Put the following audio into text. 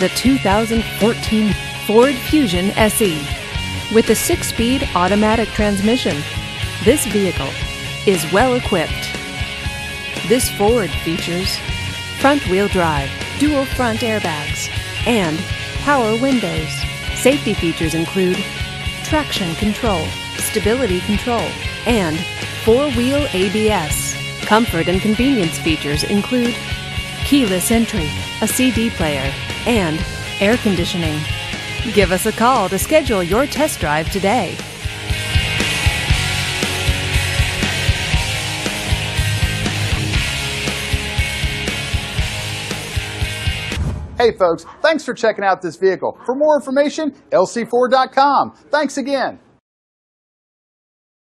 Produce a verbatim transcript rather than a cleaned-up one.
the two thousand fourteen Ford Fusion S E. With a six-speed automatic transmission, this vehicle is well equipped. This Ford features front-wheel drive, dual front airbags, and power windows. Safety features include traction control, stability control, and four-wheel A B S. Comfort and convenience features include keyless entry, a C D player, and air conditioning. Give us a call to schedule your test drive today. Hey folks, thanks for checking out this vehicle. For more information, L C four dot com. Thanks again.